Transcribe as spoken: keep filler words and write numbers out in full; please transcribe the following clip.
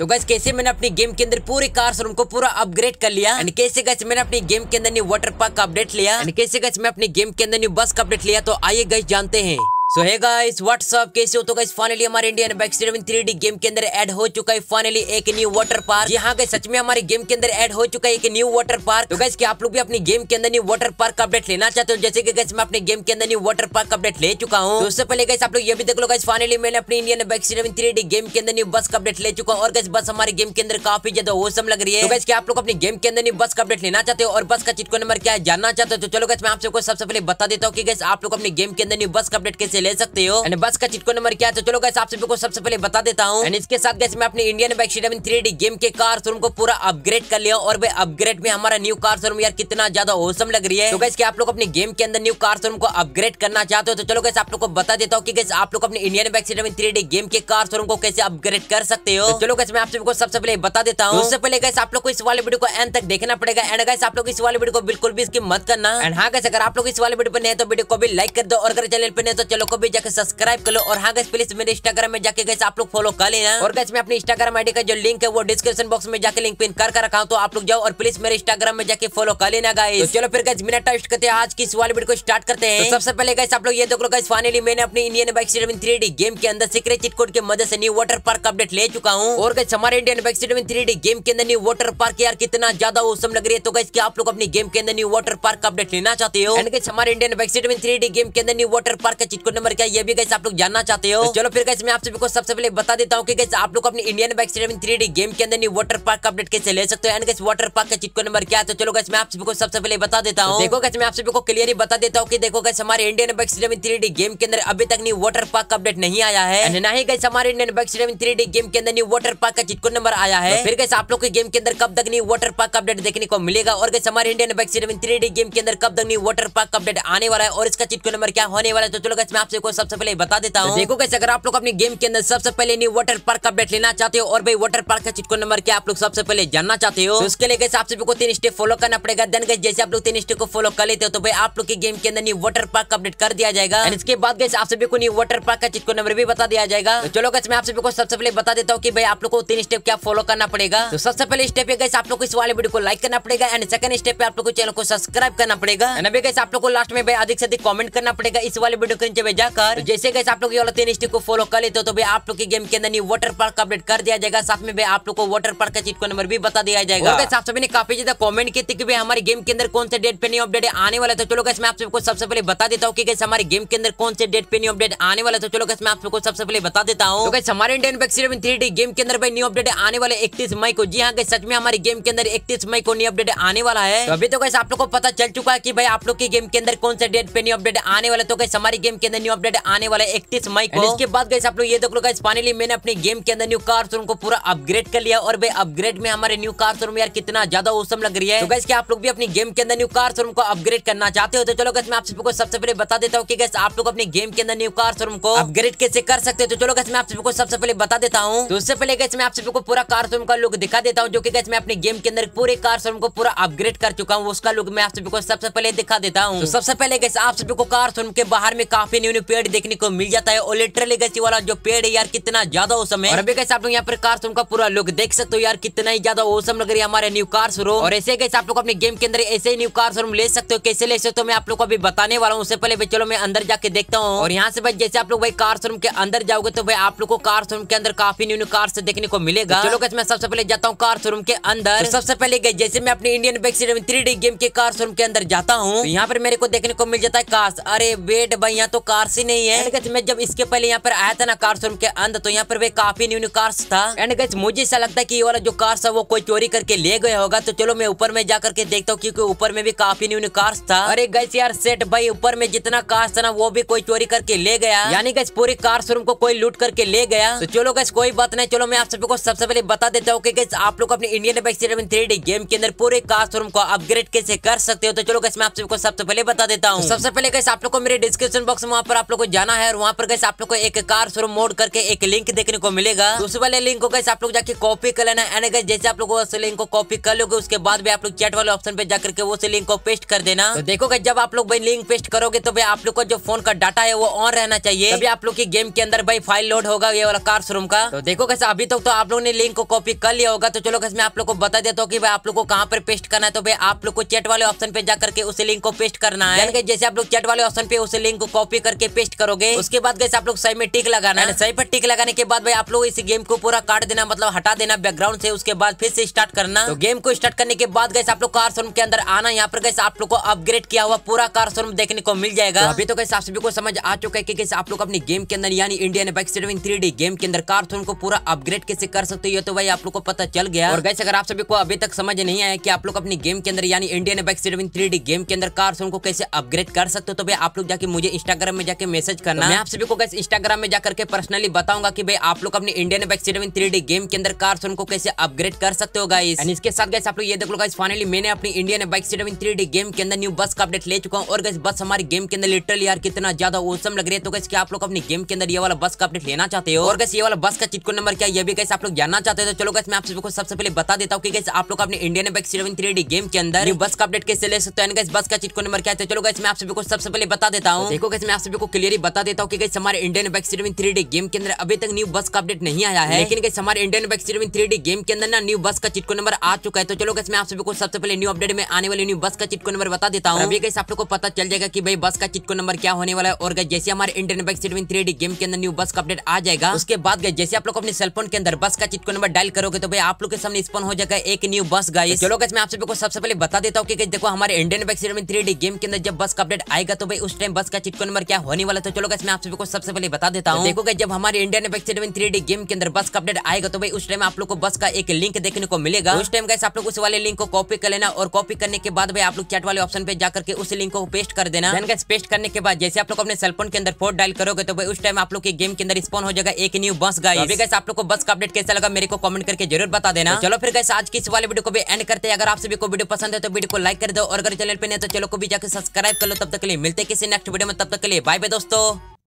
तो गाइस कैसे मैंने अपनी गेम के अंदर पूरे कार शोरूम को पूरा अपग्रेड कर लिया, एंड कैसे गाइस मैंने अपनी गेम के अंदर न्यू वाटर पार्क का अपडेट लिया, एंड कैसे गाइस मैं अपनी गेम के अंदर न्यू बस का अपडेट लिया। तो आइए गाइस जानते हैं। सो हे गाइस व्हाट्सअप, कैसे हो? तो गाइस फाइनली हमारे Indian bikes driving three D game के अंदर ऐड हो चुका है फाइनली एक न्यू वाटर पार्क। यहाँ गाइस सच में हमारे गेम के अंदर ऐड हो चुका है एक न्यू वाटर पार्क। तो गाइस कि आप लोग भी अपनी गेम के अंदर न्यू वाटर पार्क का अपडेट लेना चाहते हो, जैसे कि गाइस मैं अपने गेम के अंदर न्यू वाटर पार्क का अपडेट ले चुका हूँ। तो उससे पहले गाइस आप लोग ये भी देख लो, गाइस फाइनली मैंने अपनी Indian bikes driving three D game के अंदर न्यू बस का अपडेट ले चुका हूँ, और गाइस बस हमारे गेम के अंदर काफी ज्यादा औसम लग रही है। तो गाइस कि आप लोग अपनी गेम के अंदर न्यू बस का अपडेट लेना चाहते हो और बस का चिटको नंबर क्या है जानना चाहते हो, तो चलो गाइस मैं आप सबको सबसे पहले बता देता हूँ कि गाइस आप लोग अपने गेम के अंदर न्यू बस का अपडेट कैसे ले सकते हो, एंड बस का चिटको नंबर क्या है। तो चलो गाइस आप सभी को सबसे पहले बता देता हूँ। एंड इसके साथ गाइस मैं अपने Indian bikes driving three D game के कार शोरूम को पूरा अपग्रेड कर लिया, और भाई अपग्रेड में हमारा न्यू कार शोरूम यार कितना ज्यादा औसम लग रही है। तो गाइस कि आप लोग अपने गेम के अंदर न्यू कार शोरूम को अपग्रेड करना चाहते हो, तो चलो गाइस आप लोग को बता देता हूँ कि गाइस आप लोग अपने Indian bikes driving three D game के कार शोरूम को कैसे अपग्रेड कर सकते हो। तो चलो गाइस मैं आप सभी को सबसे पहले बता देता हूँ। उससे पहले गाइस आप लोग को इस वाले वीडियो को एंड तक देखना पड़ेगा, एंड गाइस आप लोग इस वाले वीडियो को बिल्कुल भी स्किप मत करना। एंड हाँ गाइस अगर आप लोग इस वाले वीडियो पर नए तो वीडियो को भी लाइक कर दो, और अगर चैनल पे नहीं तो चलो को भी जाकर सब्सक्राइब कर लो। और हाँ गाइस प्लीज मेरे इंस्टाग्राम में जाके गाइस आप लोग फॉलो कर लेना, और गाइस मैं अपनी इंस्टाग्राम आईडी का जो लिंक है वो डिस्क्रिप्शन बॉक्स में जाके लिंक पिन कर कर रखा हूं, तो आप लोग जाओ और प्लीज मेरे इंस्टाग्राम में जाके फॉलो कर लेना गाइस। तो चलो फिर गाइस बिना टाइम वेस्ट करते आज की इस वाली वीडियो को स्टार्ट करते हैं। तो सबसे पहले गाइस आप लोग ये देख लो, गाइस फाइनली मैंने अपनी Indian bikes driving three D game के अंदर सीक्रेट चीट कोड की मदद से न्यू वाटर पार्क का अपडेट ले चुका हूं, और गाइस हमारे Indian bikes driving three D game के अंदर न्यू वाटर पार्क यार कितना ज्यादा औसम लग रही है। तो गाइस कि आप लोग अपनी गेम के अंदर न्यू वाटर पार्क का अपडेट लेना चाहते हो, एंड गाइस हमारे Indian bikes driving three D game के अंदर न्यू वाटर पार्क का चिट कोड नंबर क्या ये भी गाइस आप लोग जानना चाहते हो। तो चलो फिर गाइस मैं आप सभी को सबसे पहले बता देता हूँ कि गाइस आप लोग अपने Indian bikes driving three D game के अंदर न्यू वाटर पार्क का अपडेट कैसे ले सकते हो, एंड गाइस वाटर पार्क का चिटको नंबर क्या है। तो चलो गाइस मैं आप सभी को सबसे पहले बता देता हूँ। देखो गाइस मैं आप सभी को क्लियरली बता देता हूँ कि देखो गाइस हमारे Indian bikes driving three D game के अंदर अभी तक न्यू वाटर पार्क का अपडेट नहीं आया है, ना ही गाइस हमारे Indian bikes driving three D game के अंदर न्यू वाटर पार्क का चिटको नंबर आया है। फिर गाइस आप लोग की गेम के अंदर कब तक न्यू वाटर पार्क का अपडेट देखने को मिलेगा, और गाइस हमारे Indian bikes driving three D game के अंदर कब तक न्यू वाटर पार्क का अपडेट आने वाला है और इसका चिटको नंबर क्या होने वाला है। तो चलो गाइस मैं आप सभी को सबसे पहले बता देता हूँ। देखो गाइस अगर आप लोग अपनी गेम के अंदर सबसे पहले न्यू वाटर पार्क का अपडेट लेना चाहते हो और भाई वाटर पार्क का चिटको नंबर क्या आप लोग सबसे पहले जानना चाहते हो, तो उसके लिए गाइस आप सभी को तीन स्टेप फॉलो करना पड़ेगा। देन गाइस जैसे आप लोग तीन स्टेप को फॉलो कर लेते हो तो भाई आप लोग की गेम के अंदर न्यू वाटर पार्क का अपडेट कर दिया जाएगा, एंड इसके बाद गाइस आप सभी को न्यू वाटर पार्क का चिटको नंबर भी बता दिया जाएगा। तो चलो गाइस मैं आप सभी को सबसे पहले बता देता हूँ कि भाई आप लोग को तीन स्टेप क्या फॉलो करना पड़ेगा। तो सबसे पहले स्टेप है गाइस आप लोग को इस वाले वीडियो को लाइक करना पड़ेगा, एंड सेकंड स्टेप पे आप लोग को चैनल को सब्सक्राइब करना पड़ेगा, एंड अभी गाइस आप लोग को लास्ट में भाई अधिक से अधिक कमेंट करना पड़ेगा इस वाले वीडियो के नीचे जाकर। जैसे गाइस आप लोग ये वाला तीन स्टेप को फॉलो कर लेते हो तो भाई आप लोग की गेम के अंदर न्यू वाटर पार्क का अपडेट कर दिया जाएगा, साथ में भाई आप लोग को वाटर पार्क का चिटको नंबर भी बता दिया जाएगा। और आप सभी ने काफी ज्यादा कमेंट किए थे कि भाई हमारे गेम के अंदर कौन से डेट पे न्यू अपडेट आने वाला है। तो चलो गाइस मैं आप सबको सबसे पहले बता देता हूँ कि गाइस हमारे गेम के अंदर कौन से डेट पे न्यू अपडेट आने वाला है। तो चलो गाइस मैं आप सबको सबसे पहले बता देता हूँ। तो गाइस हमारे Indian bikes driving three D game के अंदर भाई न्यू अपडेट आने वाले इकतीस मई को। जी हाँ गाइस सच में हमारे गेम के अंदर इकतीस मई को न्यू अपडेट आने वाला है। अभी तो गाइस आप लोग को पता चल चुका है कि भाई आप लोग की गेम के अंदर कौन से डेट पे न्यू अपडेट आने वाला है। तो गाइस हमारी गेम के अंदर न्यू अपडेट आने वाला है इकतीस मई को। इसके बाद गाइस आप लोग ये देख लो, गाइस फाइनली मैंने अपनी गेम के अंदर न्यू कार शोरूम को पूरा अपग्रेड कर लिया, और भाई अपग्रेड में हमारे न्यू कार शोरूम यार कितना ज्यादा औसम लग रही है। तो गाइस कि आप लोग भी अपनी गेम के अंदर न्यू कार शोरूम को अपग्रेड करना चाहते हो, तो चलो गाइस मैं आप सबको सबसे पहले बता देता हूँ कि गाइस आप लोग अपने गेम के अंदर न्यू कार शोरूम को अपग्रेड कैसे कर सकते हो। तो चलो गाइस मैं आप सबको सबसे पहले बता देता हूँ। तो उससे पहले गाइस मैं आप सबको पूरा कार शोरूम का लुक दिखा देता हूँ, जो कि गाइस मैं अपने गेम के अंदर पूरे कार शोरूम को पूरा अपग्रेड कर चुका हूँ, उसका लुक मैं आप सबको सबसे पहले दिखा देता हूँ। सबसे पहले गाइस आप सबको कार शोरूम के बाहर में काफी न्यू न्यू पेड़ देखने को मिल जाता है, और लिटरली गाइस ये वाला जो पेड़ है यार कितना ज्यादा औसम है। और अभी गाइस आप लोग यहाँ पर कार शोरूम का पूरा लुक देख सकते हो यार कितना ही ज्यादा औसम लग रही है हमारे न्यू कार शोरूम। और ऐसे गाइस आप लोग अपने गेम के अंदर ऐसे ही न्यू कार शोरूम ले सकते हो। कैसे ले सकते हो मैं आप लोग को अभी बताने वाला हूँ। उससे पहले चलो मैं अंदर जाके देखता हूँ। और यहाँ से भाई जैसे आप लोग भाई कार शोरूम के अंदर जाओगे तो भाई आप लोग को कार शोरूम के अंदर काफी न्यू न्यू कार्स देखने को मिलेगा। चलो गाइस मैं सबसे पहले जाता हूँ कार शोरूम के अंदर। सबसे पहले गाइस जैसे मैं अपने Indian bikes driving three D game के कार शोरूम के अंदर जाता हूँ, यहाँ पर मेरे को देखने को मिल जाता है कार्स। अरे वेट भाई यहाँ तो कार्स ही नहीं है। मैं जब इसके पहले यहाँ पर आया था ना कार शोरूम के अंदर तो यहाँ पर भाई काफी न्यू न्यू कार्स था। एंड गाइस मुझे ऐसा लगता है कि ये वाला जो कार्स है वो कोई चोरी करके ले गया होगा। तो चलो मैं ऊपर में जाकर के देखता हूँ क्योंकि ऊपर में भी काफी न्यू न्यू कार्स था। अरे गाइस यार सेट भाई ऊपर में जितना कार्स था ना वो भी कोई चोरी करके ले गया, यानी गाइस पूरे कार शोरूम को कोई लूट करके ले गया। तो चलो गाइस कोई बात नहीं, चलो मैं आप सभी को सबसे पहले बता देता हूँ कि गाइस आप लोग अपने Indian bikes driving three D game के अंदर पूरे कार शोरूम को अपग्रेड कैसे कर सकते हो। तो चलो गाइस मैं आप सभी को सबसे पहले बता देता हूँ। सबसे पहले गाइस आप लोग को मेरे डिस्क्रिप्शन बॉक्स में पर आप लोग को जाना है और वहाँ पर कैसे आप लोग को एक कार शोरूम मोड करके एक लिंक देखने को मिलेगा। उस वाले लिंक को कैसे आप लोग जाके कॉपी कर लेना है। जैसे आप लोग उस लिंक को कॉपी कर लोगे उसके बाद भी आप लोग चैट वाले ऑप्शन पे जाकर के उस लिंक को पेस्ट कर देना। तो देखोगे जब आप लोग भाई लिंक पेस्ट करोगे तो भाई आप लोग को जो फोन का डाटा है वो ऑन रहना चाहिए, तभी आप लोग की गेम के अंदर भाई फाइल लोड होगा ये वाला कार शोरूम का। तो देखो कैसे अभी तक तो आप लोग ने लिंक को कॉपी कर लिया होगा। तो चलो कैसे मैं आप लोग को बता देता हूँ की आप लोग को कहाँ पर पेस्ट करना है। तो भाई आप लोग को चैट वाले ऑप्शन पे जाकर के उस लिंक को पेस्ट करना है। जैसे आप लोग चैट वाले ऑप्शन पे उस लिंक को कॉपी करके पेस्ट करोगे उसके बाद कैसे आप लोग सही में टिक लगाना है। सही पर टिक लगाने के बाद भाई आप लोग इस गेम को पूरा काट देना, मतलब हटा देना बैकग्राउंड से। उसके बाद फिर से स्टार्ट करना। तो गेम को स्टार्ट करने के बाद गैस आप लोग कार शोरूम के अंदर आना। यहाँ पर गैस आप लोग को अपग्रेड किया हुआ पूरा कार शोरूम देखने को मिल जाएगा। तो अभी तो गैस आप सभी को समझ आ चुका है कि कैसे आप लोग अपनी गेम के अंदर यानी Indian bikes driving three D game के अंदर कार शोरूम को पूरा अपग्रेड कैसे कर सकते हो। तो भाई आप लोग को पता चल गया। और गैस अगर आप सभी को अभी तक समझ नहीं आया कि आप लोग अपनी गेम के अंदर यानी Indian bikes driving three D game के अंदर कार शोरूम को कैसे अपग्रेड कर सकते हो, तो भाई आप लोग जाके मुझे इंस्टाग्राम में जाके मैसेज करना। मैं आप सभी को गैस इंस्टाग्राम में जाकर के पर्सनली बताऊंगा कि भाई आप लोग अपनी Indian bikes driving three D game के अंदर कार शोरूम को कैसे अपग्रेड कर सकते हो गाइस। एंड इसके साथ गाइस आप लोग ये देख लो गाइस फाइनली मैंने अपनी Indian bikes driving three D game के अंदर न्यू बस का अपडेट ले चुका हूं। और गाइस बस हमारी गेम के अंदर लिटरली यार कितना ज्यादा ऑसम लग रही है। तो गाइस क्या आप लोग अपनी गेम के अंदर ये वाला बस का अपडेट लेना चाहते हो और गाइस ये वाला बस का चिट कोड नंबर क्या ये भी गाइस आप लोग जानना चाहते हो। तो चलो गाइस मैं आप सभी को सबसे पहले बता देता हूं कि गाइस आप लोग अपने Indian bikes driving three D game के अंदर न्यू बस का अपडेट कैसे ले सकते हो एंड गाइस बस का चिट कोड नंबर क्या है। तो चलो गाइस मैं आप सभी को सबसे पहले बता देता हूं। देखो गाइस मैं आप सभी को क्लियरली बता देता हूं कि गाइस हमारे Indian bikes driving three D game के अंदर अभी तक न्यू बस का अपडेट नहीं आया है, लेकिन गाइस हमारे Indian bikes driving three D game के अंदर ना न्यू बस का चिट कोड नंबर आ चुका है। तो चलो गाइस मैं आप सभी को सबसे पहले न्यू अपडेट में आने वाले न्यू बस का चिट कोड नंबर बता देता हूं। अभी गाइस आप लोग को पता चल जाएगा कि भाई बस का चिट कोड नंबर क्या होने वाला है। और गाइस जैसे हमारे Indian bikes driving three D game के अंदर न्यू बस का अपडेट आ जाएगा उसके बाद गाइस जैसे आप लोग अपने सेलफोन के अंदर बस का चिट कोड नंबर डायल करोगे तो भाई आप लोग के सामने स्पॉन हो जाएगा एक न्यू बस गाइस। चलो गाइस मैं आप सभी को सबसे पहले बता देता हूं कि गाइस देखो हमारे Indian bikes driving three D game के अंदर जब बस का अपडेट आएगा तो भाई उस टाइम बस का चिट कोड नंबर क्या होने वाला है। तो चलो गाइस मैं आप सभी को सबसे पहले बता देता हूं। देखो गाइस जब हमारे Indian bikes driving three D game के अंदर बस का अपडेट आएगा तो भाई उस टाइम आप लोग को बस का एक लिंक देखने को मिलेगा। उस टाइम गाइस आप लोग उस वाले लिंक को कॉपी कर लेना और कॉपी करने के बाद भाई आप लोग चैट वाले ऑप्शन पे जाकर के उस लिंक को पेस्ट कर देना। देन गाइस पेस्ट करने के बाद जैसे आप लोग अपने सेलफोन के अंदर फोन डायल करोगे तो भाई उस टाइम आप लोग के गेम के अंदर स्पॉन हो जाएगा एक न्यू बस गाइस। अभी गाइस आप लोग को बस का अपडेट कैसा लगा मेरे को कमेंट करके जरूर बता देना। चलो फिर गाइस आज की इस वाले वीडियो को भी एंड करते हैं। अगर आप सभी को वीडियो पसंद है तो वीडियो को लाइक कर दो और अगर चैनल पे नहीं तो चैनल को भी जाकर सब्सक्राइब कर लो। तब तक के लिए मिलते हैं किसी नेक्स्ट वीडियो में, तब तक के लिए बाय बाय दोस्तों।